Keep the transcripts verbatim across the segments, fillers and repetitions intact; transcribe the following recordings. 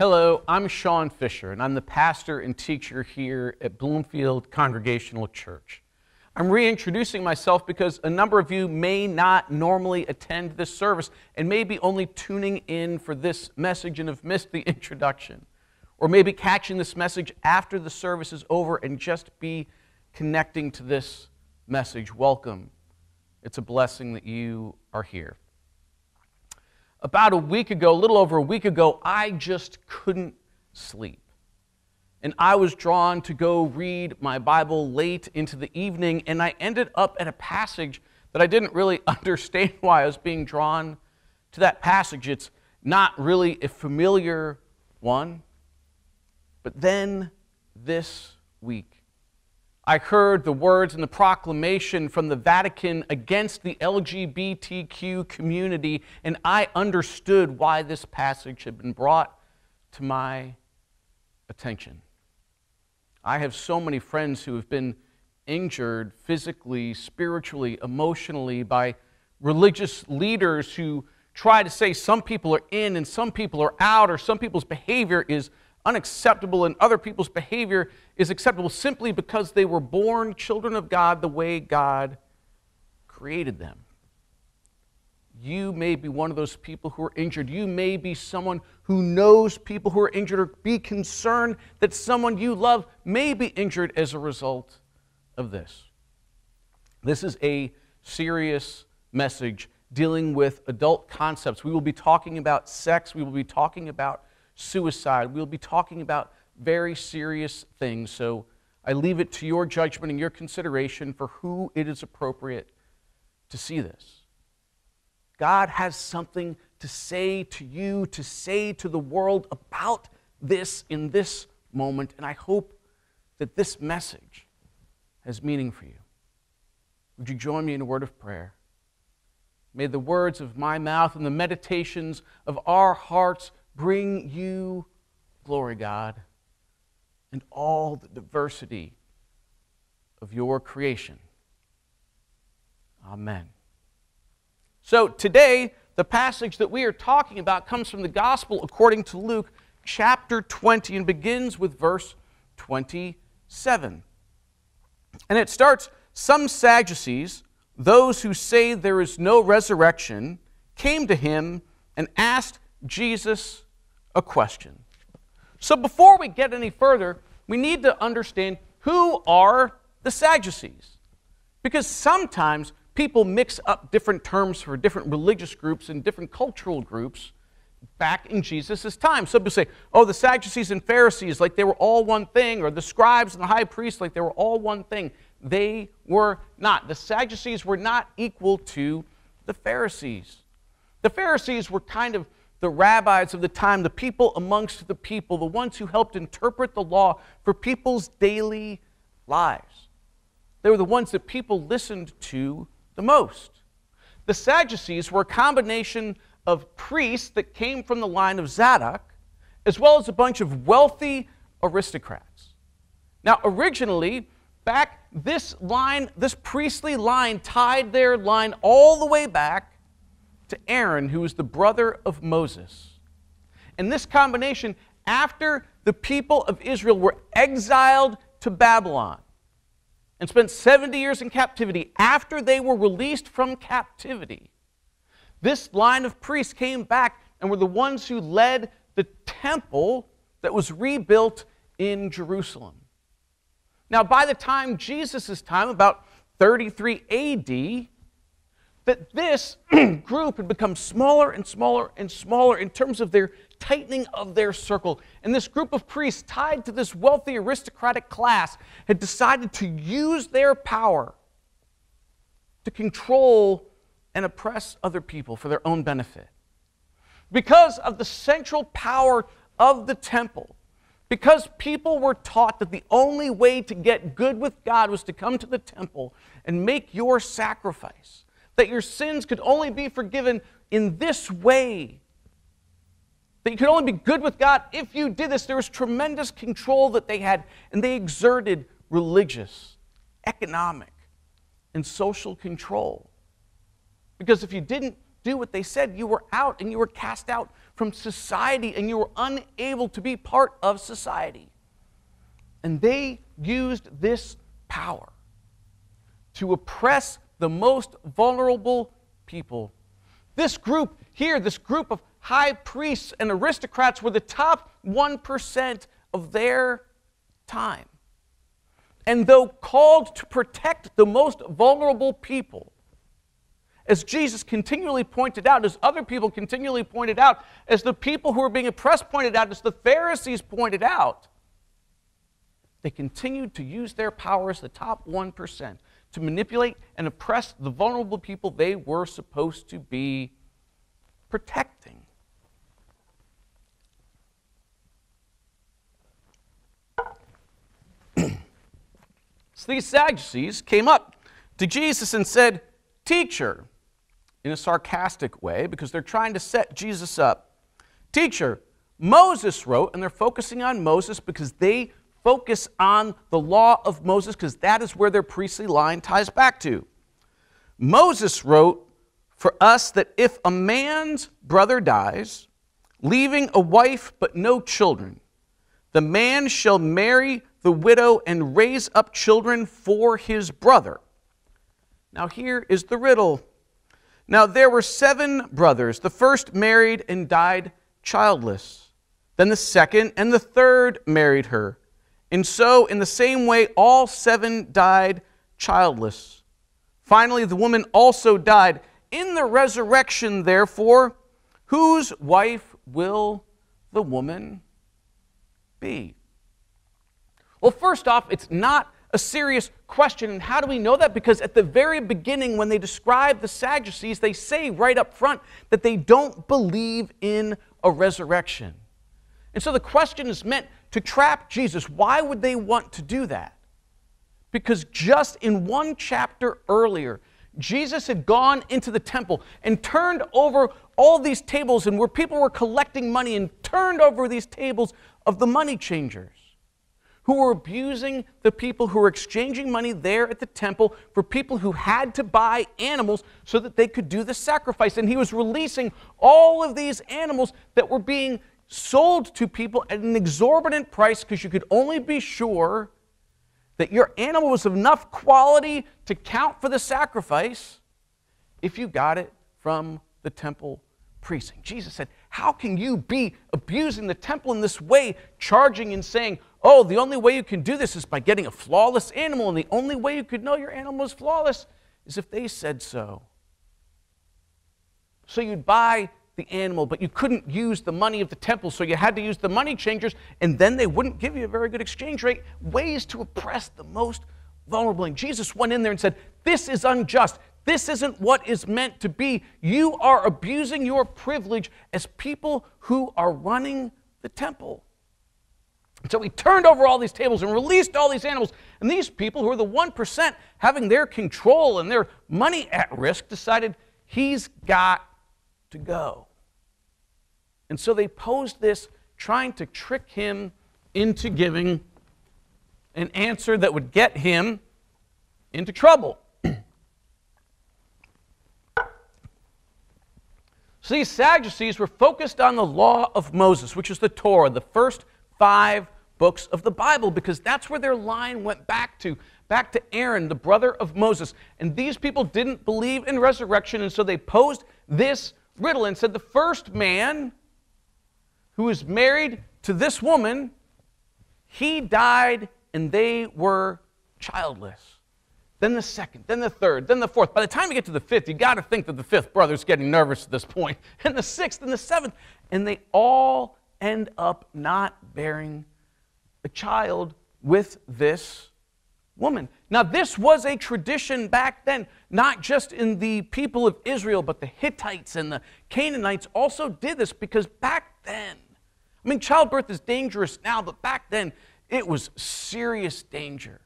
Hello, I'm Shawn Fisher, and I'm the pastor and teacher here at Bloomfield Congregational Church. I'm reintroducing myself because a number of you may not normally attend this service and may be only tuning in for this message and have missed the introduction, or maybe catching this message after the service is over and just be connecting to this message. Welcome. It's a blessing that you are here. About a week ago, a little over a week ago, I just couldn't sleep. And I was drawn to go read my Bible late into the evening, and I ended up at a passage that I didn't really understand why I was being drawn to that passage. It's not really a familiar one. But then this week, I heard the words and the proclamation from the Vatican against the L G B T Q community, and I understood why this passage had been brought to my attention. I have so many friends who have been injured physically, spiritually, emotionally by religious leaders who try to say some people are in and some people are out, or some people's behavior is unacceptable and other people's behavior is acceptable simply because they were born children of God the way God created them. You may be one of those people who are injured. You may be someone who knows people who are injured, or be concerned that someone you love may be injured as a result of this. This is a serious message dealing with adult concepts. We will be talking about sex. We will be talking about suicide. We'll be talking about very serious things, so I leave it to your judgment and your consideration for who it is appropriate to see this. God has something to say to you, to say to the world about this in this moment, and I hope that this message has meaning for you. Would you join me in a word of prayer? May the words of my mouth and the meditations of our hearts bring you glory, God, and all the diversity of your creation. Amen. So today, the passage that we are talking about comes from the Gospel according to Luke, chapter twenty, and begins with verse twenty-seven. And it starts, "Some Sadducees, those who say there is no resurrection, came to him and asked Jesus a question." So before we get any further, we need to understand, who are the Sadducees? Because sometimes people mix up different terms for different religious groups and different cultural groups back in Jesus' time. Some people say, oh, the Sadducees and Pharisees, like they were all one thing, or the scribes and the high priests, like they were all one thing. They were not. The Sadducees were not equal to the Pharisees. The Pharisees were kind of the rabbis of the time, the people amongst the people, the ones who helped interpret the law for people's daily lives. They were the ones that people listened to the most. The Sadducees were a combination of priests that came from the line of Zadok, as well as a bunch of wealthy aristocrats. Now, originally, back this line, this priestly line tied their line all the way back to Aaron, who was the brother of Moses. And this combination, after the people of Israel were exiled to Babylon and spent seventy years in captivity, after they were released from captivity, this line of priests came back and were the ones who led the temple that was rebuilt in Jerusalem. Now, by the time Jesus' time, about thirty-three A D, that this group had become smaller and smaller and smaller in terms of their tightening of their circle. And this group of priests tied to this wealthy aristocratic class had decided to use their power to control and oppress other people for their own benefit. Because of the central power of the temple, because people were taught that the only way to get good with God was to come to the temple and make your sacrifice, that your sins could only be forgiven in this way, that you could only be good with God if you did this, there was tremendous control that they had, and they exerted religious, economic, and social control. Because if you didn't do what they said, you were out and you were cast out from society and you were unable to be part of society. And they used this power to oppress the most vulnerable people. This group here, this group of high priests and aristocrats were the top one percent of their time. And though called to protect the most vulnerable people, as Jesus continually pointed out, as other people continually pointed out, as the people who were being oppressed pointed out, as the Pharisees pointed out, they continued to use their power as the top one percent to manipulate and oppress the vulnerable people they were supposed to be protecting. So these Sadducees came up to Jesus and said, "Teacher," in a sarcastic way, because they're trying to set Jesus up. "Teacher, Moses wrote," and they're focusing on Moses because they focus on the law of Moses because that is where their priestly line ties back to. "Moses wrote for us that if a man's brother dies, leaving a wife but no children, the man shall marry the widow and raise up children for his brother. Now here is the riddle. Now there were seven brothers. The first married and died childless. Then the second and the third married her. And so, in the same way, all seven died childless. Finally, the woman also died. In the resurrection, therefore, whose wife will the woman be?" Well, first off, it's not a serious question. And how do we know that? Because at the very beginning, when they describe the Sadducees, they say right up front that they don't believe in a resurrection. And so the question is meant to trap Jesus. Why would they want to do that? Because just in one chapter earlier, Jesus had gone into the temple and turned over all these tables and where people were collecting money and turned over these tables of the money changers who were abusing the people who were exchanging money there at the temple for people who had to buy animals so that they could do the sacrifice. And he was releasing all of these animals that were being sold to people at an exorbitant price because you could only be sure that your animal was of enough quality to count for the sacrifice if you got it from the temple precinct. Jesus said, how can you be abusing the temple in this way, charging and saying, oh, the only way you can do this is by getting a flawless animal, and the only way you could know your animal was flawless is if they said so. So you'd buy the animal, but you couldn't use the money of the temple, so you had to use the money changers, and then they wouldn't give you a very good exchange rate. Ways to oppress the most vulnerable. And Jesus went in there and said, this is unjust. This isn't what is meant to be. You are abusing your privilege as people who are running the temple. So he turned over all these tables and released all these animals, and these people who are the one percent having their control and their money at risk decided he's got to go. And so they posed this, trying to trick him into giving an answer that would get him into trouble. So these Sadducees were focused on the law of Moses, which is the Torah, the first five books of the Bible, because that's where their line went back to, back to Aaron, the brother of Moses. And these people didn't believe in resurrection, and so they posed this riddle and said, the first man who is married to this woman, he died and they were childless. Then the second, then the third, then the fourth. By the time you get to the fifth, you got to think that the fifth brother's getting nervous at this point. And the sixth and the seventh. And they all end up not bearing a child with this woman. Now, this was a tradition back then, not just in the people of Israel, but the Hittites and the Canaanites also did this because back then, I mean, childbirth is dangerous now, but back then it was serious danger.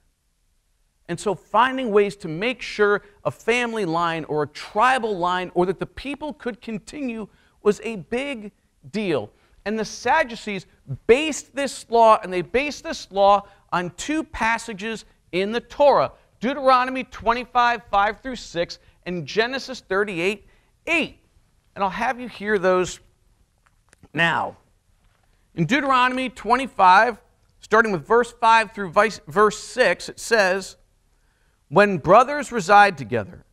And so finding ways to make sure a family line or a tribal line or that the people could continue was a big deal. And the Sadducees based this law, and they based this law on two passages in the Torah, Deuteronomy twenty-five, five through six, and Genesis thirty-eight, eight. and I'll have you hear those now. In Deuteronomy twenty-five, starting with verse five through verse six, it says, "When brothers reside together,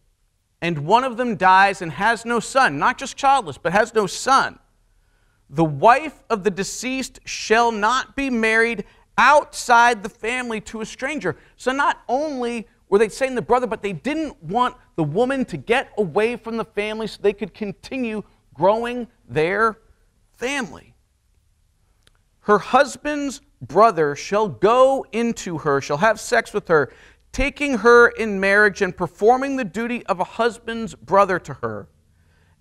and one of them dies and has no son," not just childless, but has no son, "the wife of the deceased shall not be married outside the family to a stranger." So not only were they saying the brother, but they didn't want the woman to get away from the family so they could continue growing their family. "Her husband's brother shall go into her, shall have sex with her, taking her in marriage and performing the duty of a husband's brother to her.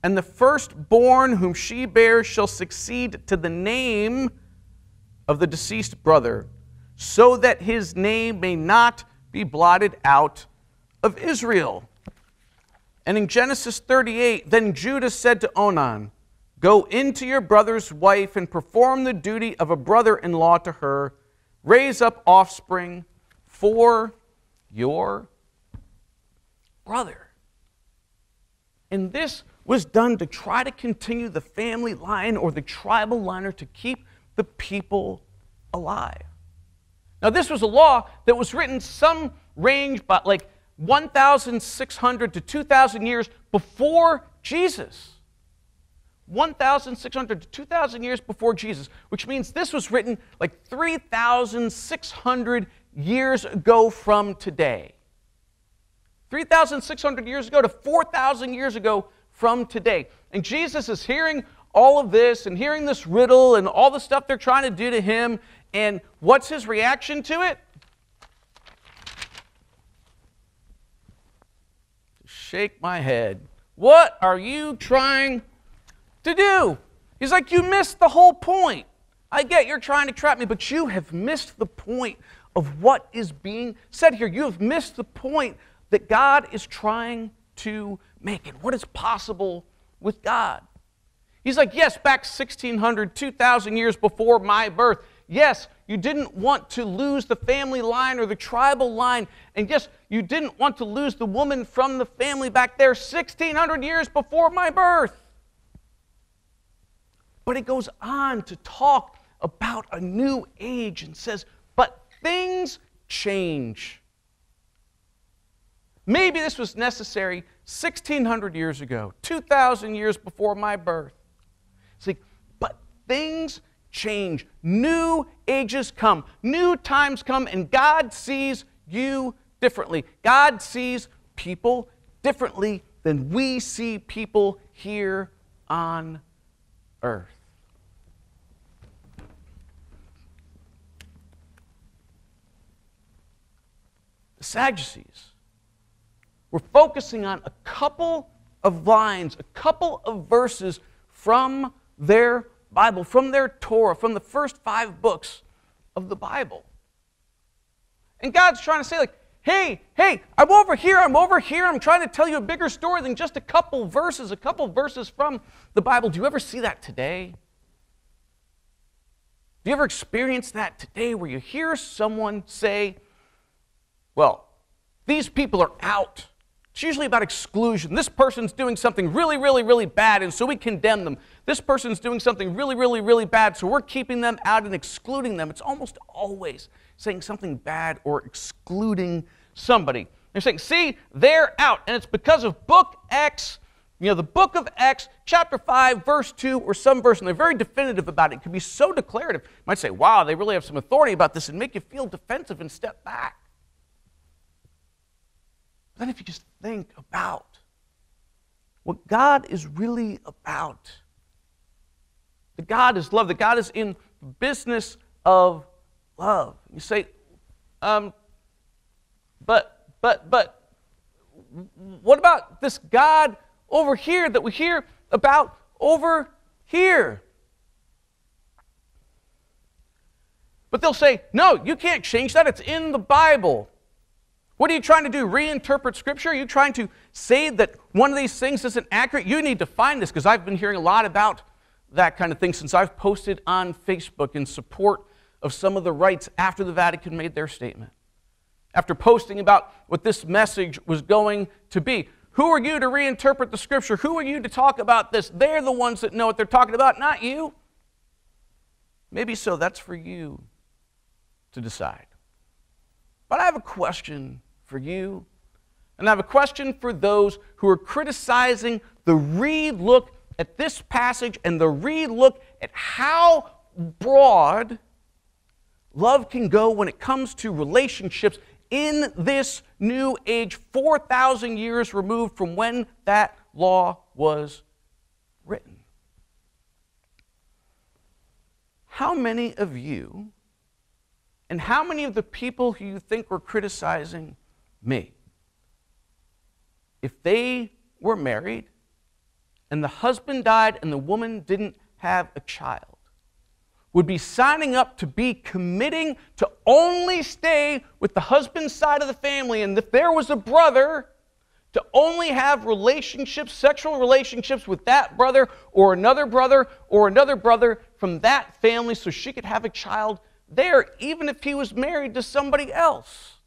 And the firstborn whom she bears shall succeed to the name of the deceased brother, so that his name may not be blotted out of Israel." And in Genesis thirty-eight, "Then Judah said to Onan, 'Go into your brother's wife and perform the duty of a brother-in-law to her. Raise up offspring for your brother.'" And this was done to try to continue the family line or the tribal line, or to keep the people alive. Now, this was a law that was written some range by like one thousand six hundred to two thousand years before Jesus. one thousand six hundred to two thousand years before Jesus, which means this was written like three thousand six hundred years ago from today. three thousand six hundred years ago to four thousand years ago from today. And Jesus is hearing all of this and hearing this riddle and all the stuff they're trying to do to him. And what's his reaction to it? Shake my head. What are you trying to do? He's like, you missed the whole point. I get you're trying to trap me, but you have missed the point of what is being said here. You have missed the point that God is trying to make and what is possible with God. He's like, yes, back sixteen hundred, two thousand years before my birth, yes, you didn't want to lose the family line or the tribal line, and yes, you didn't want to lose the woman from the family back there sixteen hundred years before my birth. But it goes on to talk about a new age and says, but things change. Maybe this was necessary sixteen hundred years ago, two thousand years before my birth. It's like, but things change. New ages come. New times come, and God sees you differently. God sees people differently than we see people here on earth. The Sadducees were focusing on a couple of lines, a couple of verses from their Bible, from their Torah, from the first five books of the Bible. And God's trying to say, like, hey, hey, I'm over here, I'm over here, I'm trying to tell you a bigger story than just a couple verses, a couple verses from the Bible. Do you ever see that today? Do you ever experience that today where you hear someone say, well, these people are out. It's usually about exclusion. This person's doing something really, really, really bad, and so we condemn them. This person's doing something really, really, really bad, so we're keeping them out and excluding them. It's almost always saying something bad or excluding somebody. They're saying, see, they're out, and it's because of book X, you know, the book of X, chapter five, verse two, or some verse, and they're very definitive about it. It can be so declarative. You might say, wow, they really have some authority about this, and make you feel defensive and step back. Then if you just think about what God is really about, that God is love, that God is in the business of love. You say, um, but, but, but, what about this God over here that we hear about over here? But they'll say, no, you can't change that. It's in the Bible. What are you trying to do, reinterpret Scripture? Are you trying to say that one of these things isn't accurate? You need to find this, because I've been hearing a lot about that kind of thing since I've posted on Facebook in support of some of the rights after the Vatican made their statement, after posting about what this message was going to be. Who are you to reinterpret the scripture? Who are you to talk about this? They're the ones that know what they're talking about, not you. Maybe so that's for you to decide. But I have a question for you, and I have a question for those who are criticizing the re-look at this passage and the re-look at how broad love can go when it comes to relationships in this new age, four thousand years removed from when that law was written. How many of you, and how many of the people who you think were criticizing me, if they were married and the husband died and the woman didn't have a child, would be signing up to be committing to only stay with the husband's side of the family, and if there was a brother, to only have relationships, sexual relationships with that brother or another brother or another brother from that family so she could have a child there, even if he was married to somebody else?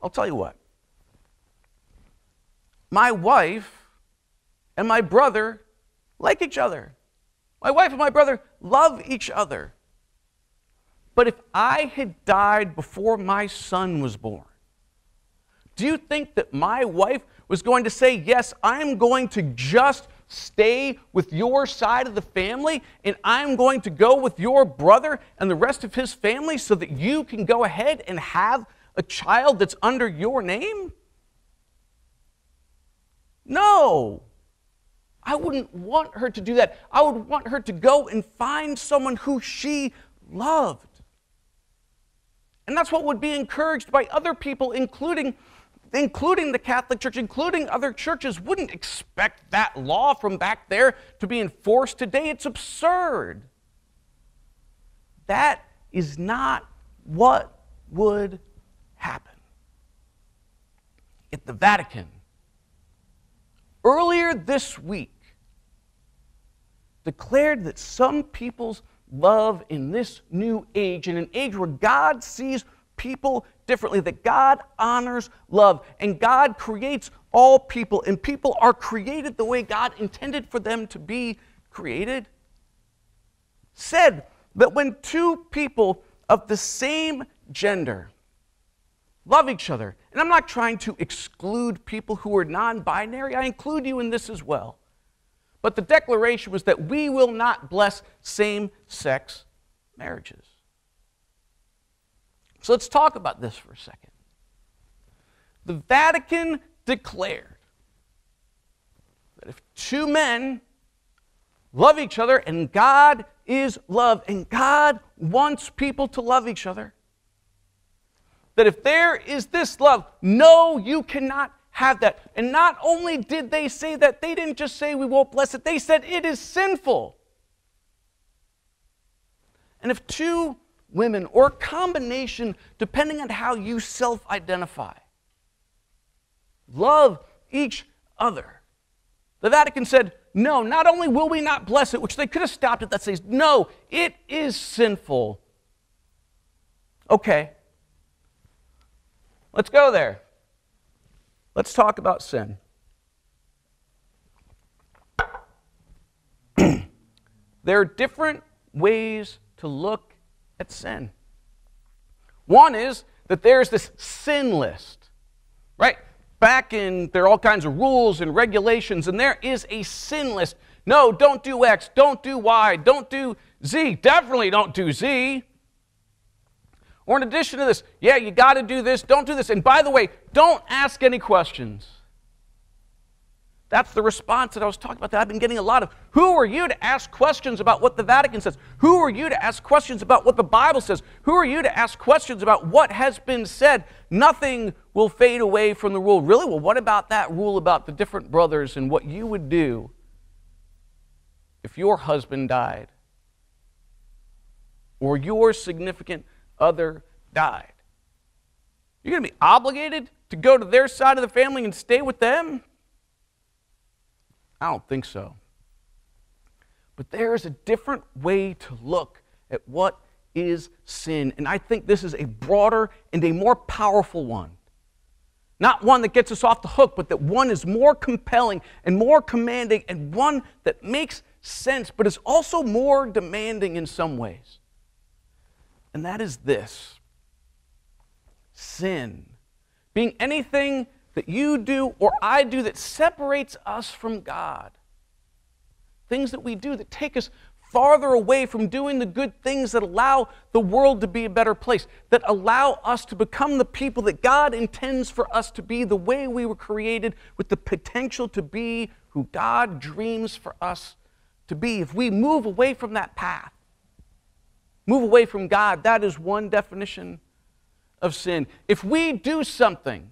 I'll tell you what. My wife and my brother like each other. My wife and my brother love each other. But if I had died before my son was born, do you think that my wife was going to say, yes, I'm going to just stay with your side of the family, and I'm going to go with your brother and the rest of his family so that you can go ahead and have a child that's under your name? No. I wouldn't want her to do that. I would want her to go and find someone who she loved. And that's what would be encouraged by other people, including, including the Catholic Church, including other churches. Wouldn't expect that law from back there to be enforced today. It's absurd. That is not what would happen. At the Vatican, earlier this week, declared that some people's love in this new age, in an age where God sees people differently, that God honors love and God creates all people and people are created the way God intended for them to be created, said that when two people of the same gender love each other, and I'm not trying to exclude people who are non-binary, I include you in this as well, but the declaration was that we will not bless same-sex marriages. So let's talk about this for a second. The Vatican declared that if two men love each other, and God is love, and God wants people to love each other, that if there is this love, no, you cannot have that. And not only did they say that, they didn't just say we won't bless it. They said it is sinful. And if two women, or a combination, depending on how you self-identify, love each other, the Vatican said, no, not only will we not bless it, which they could have stopped at that stage, no, it is sinful. Okay. Let's go there. Let's talk about sin. There are different ways to look at sin. One is that there's this sin list, right? Back in, there are all kinds of rules and regulations, and there is a sin list. No, don't do X, don't do Y, don't do Z, definitely don't do Z. Or in addition to this, yeah, you got to do this, don't do this. And by the way, don't ask any questions. That's the response that I was talking about that I've been getting a lot of. Who are you to ask questions about what the Vatican says? Who are you to ask questions about what the Bible says? Who are you to ask questions about what has been said? Nothing will fade away from the rule. Really? Well, what about that rule about the different brothers and what you would do if your husband died or your significant other died? You're going to be obligated to go to their side of the family and stay with them? I don't think so. But there is a different way to look at what is sin, and I think this is a broader and a more powerful one Not one that gets us off the hook, but that one is more compelling and more commanding and one that makes sense, but is also more demanding in some ways. And that is this. Sin, being anything that you do or I do that separates us from God. Things that we do that take us farther away from doing the good things that allow the world to be a better place, that allow us to become the people that God intends for us to be, the way we were created, with the potential to be who God dreams for us to be. If we move away from that path, move away from God, that is one definition of sin. If we do something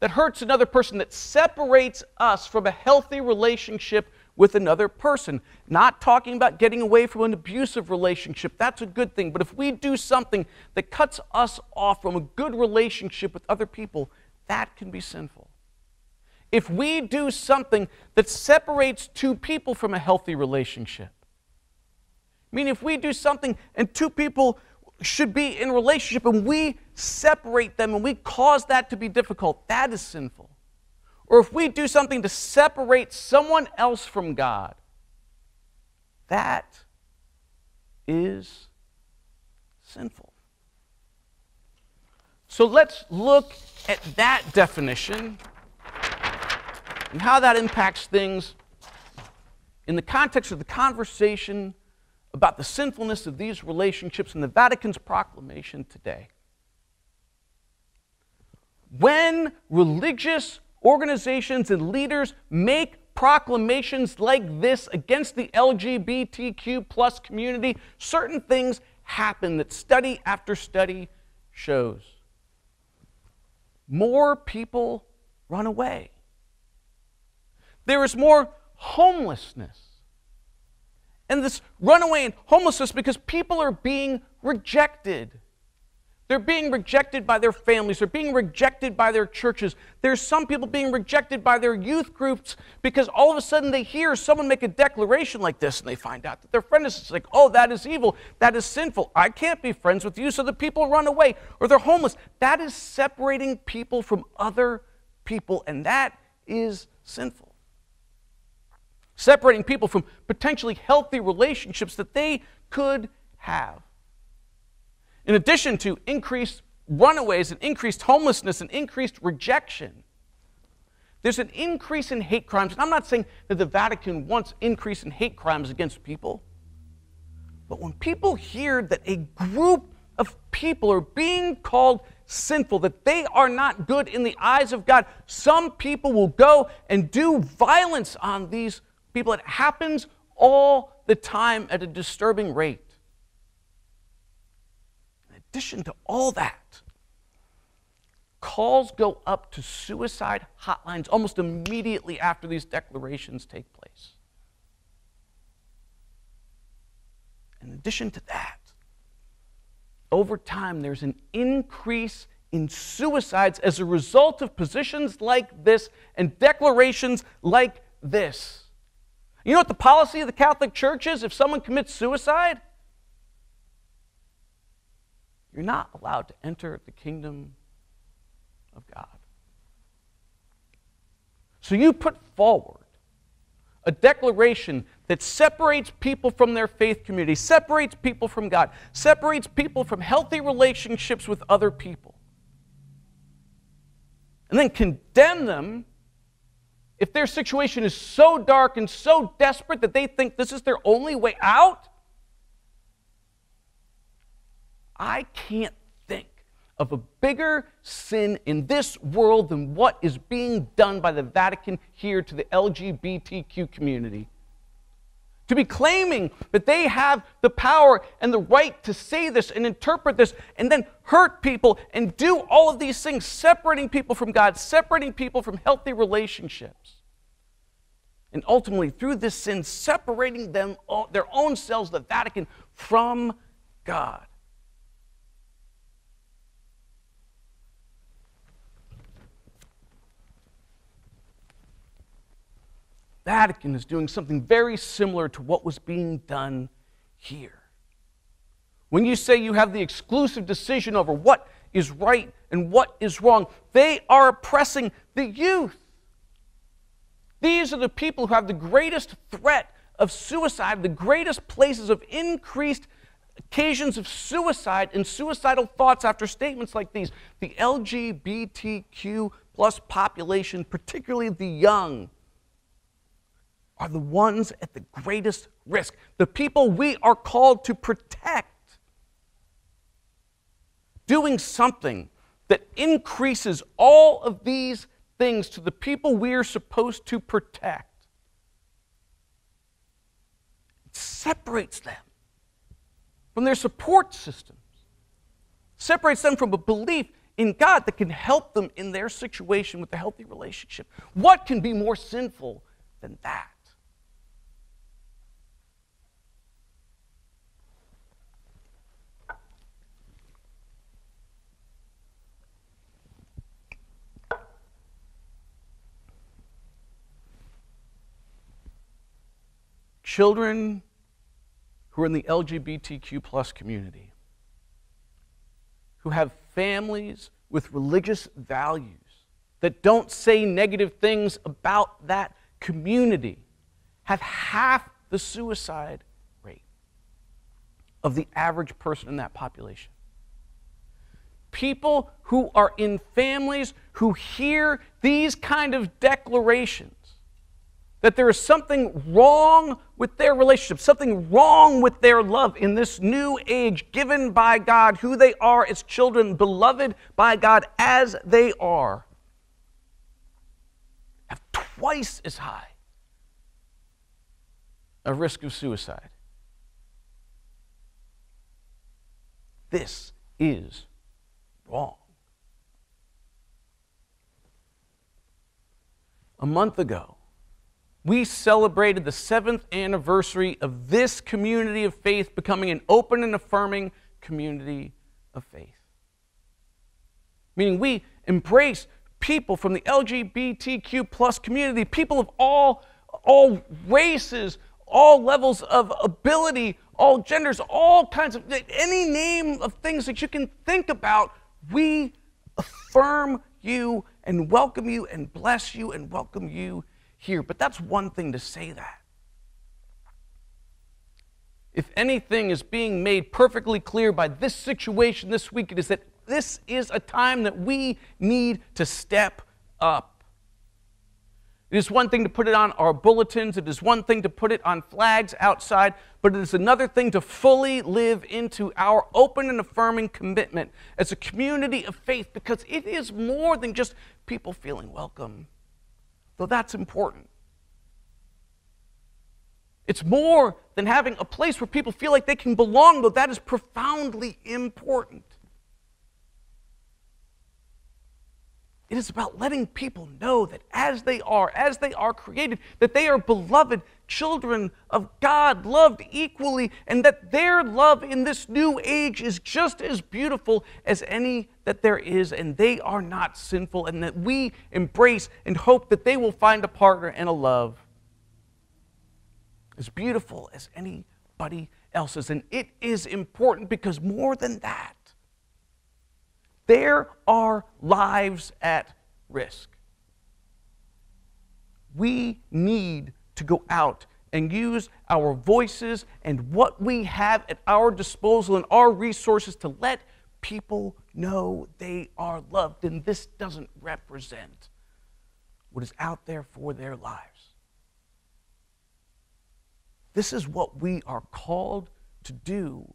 that hurts another person, that separates us from a healthy relationship with another person. Not talking about getting away from an abusive relationship. That's a good thing. But if we do something that cuts us off from a good relationship with other people, that can be sinful. If we do something that separates two people from a healthy relationship. I mean, if we do something and two people should be in a relationship and we separate them and we cause that to be difficult, that is sinful. Or if we do something to separate someone else from God, that is sinful. So let's look at that definition and how that impacts things in the context of the conversation about the sinfulness of these relationships and the Vatican's proclamation today. When religious organizations and leaders make proclamations like this against the L G B T Q plus community, certain things happen that study after study shows. More people run away. There is more homelessness. And this runaway and homelessness because people are being rejected. They're being rejected by their families. They're being rejected by their churches. There's some people being rejected by their youth groups because all of a sudden they hear someone make a declaration like this and they find out that their friend is like, oh, that is evil. That is sinful. I can't be friends with you, so the people run away or they're homeless. That is separating people from other people, and that is sinful. Separating people from potentially healthy relationships that they could have. In addition to increased runaways and increased homelessness and increased rejection, there's an increase in hate crimes. And I'm not saying that the Vatican wants increase in hate crimes against people. But when people hear that a group of people are being called sinful, that they are not good in the eyes of God, some people will go and do violence on these people. It happens all the time at a disturbing rate. In addition to all that, calls go up to suicide hotlines almost immediately after these declarations take place. In addition to that, over time there's an increase in suicides as a result of positions like this and declarations like this. You know what the policy of the Catholic Church is if someone commits suicide? You're not allowed to enter the kingdom of God. So you put forward a declaration that separates people from their faith community, separates people from God, separates people from healthy relationships with other people, and then condemn them if their situation is so dark and so desperate that they think this is their only way out. I can't think of a bigger sin in this world than what is being done by the Vatican here to the L G B T Q community. To be claiming that they have the power and the right to say this and interpret this and then hurt people and do all of these things, separating people from God, separating people from healthy relationships. And ultimately, through this sin, separating them, their own selves, the Vatican, from God. Vatican is doing something very similar to what was being done here. When you say you have the exclusive decision over what is right and what is wrong. They are oppressing the youth. These are the people who have the greatest threat of suicide, the greatest places of increased occasions of suicide and suicidal thoughts after statements like these. The L G B T Q plus population, particularly the young, are the ones at the greatest risk, the people we are called to protect. Doing something that increases all of these things to the people we are supposed to protect, it separates them from their support systems, separates them from a belief in God that can help them in their situation with a healthy relationship. What can be more sinful than that? Children who are in the L G B T Q plus community, who have families with religious values that don't say negative things about that community, have half the suicide rate of the average person in that population. People who are in families who hear these kind of declarations, that there is something wrong with their relationship, something wrong with their love in this new age given by God, who they are as children, beloved by God as they are, have twice as high a risk of suicide. This is wrong. A month ago, we celebrated the seventh anniversary of this community of faith becoming an open and affirming community of faith. Meaning we embrace people from the L G B T Q plus community, people of all, all races, all levels of ability, all genders, all kinds of, any name of things that you can think about, we affirm you and welcome you and bless you and welcome you here. But that's one thing to say that. If anything is being made perfectly clear by this situation this week, it is that this is a time that we need to step up. It is one thing to put it on our bulletins, it is one thing to put it on flags outside, but it is another thing to fully live into our open and affirming commitment as a community of faith, because it is more than just people feeling welcome. So that's important. It's more than having a place where people feel like they can belong, though that is profoundly important. It is about letting people know that as they are, as they are created, that they are beloved children of God, loved equally, and that their love in this new age is just as beautiful as any that there is, and they are not sinful, and that we embrace and hope that they will find a partner and a love as beautiful as anybody else's. And it is important because more than that, there are lives at risk. We need to go out and use our voices and what we have at our disposal and our resources to let people know they are loved, and this doesn't represent what is out there for their lives. This is what we are called to do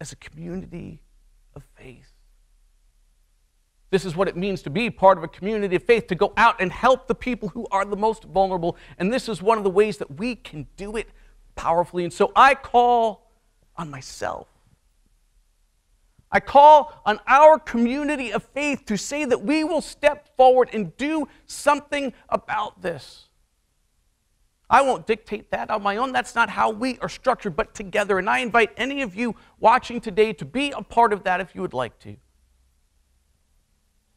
as a community of faith. This is what it means to be part of a community of faith, to go out and help the people who are the most vulnerable, and this is one of the ways that we can do it powerfully. And so I call on myself. I call on our community of faith to say that we will step forward and do something about this. I won't dictate that on my own. That's not how we are structured, but together. And I invite any of you watching today to be a part of that if you would like to,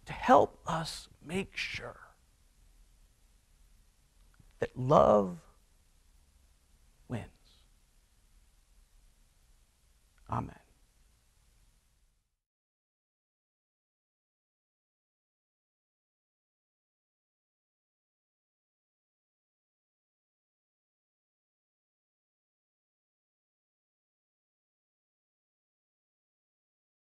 to help us make sure that love wins. Amen.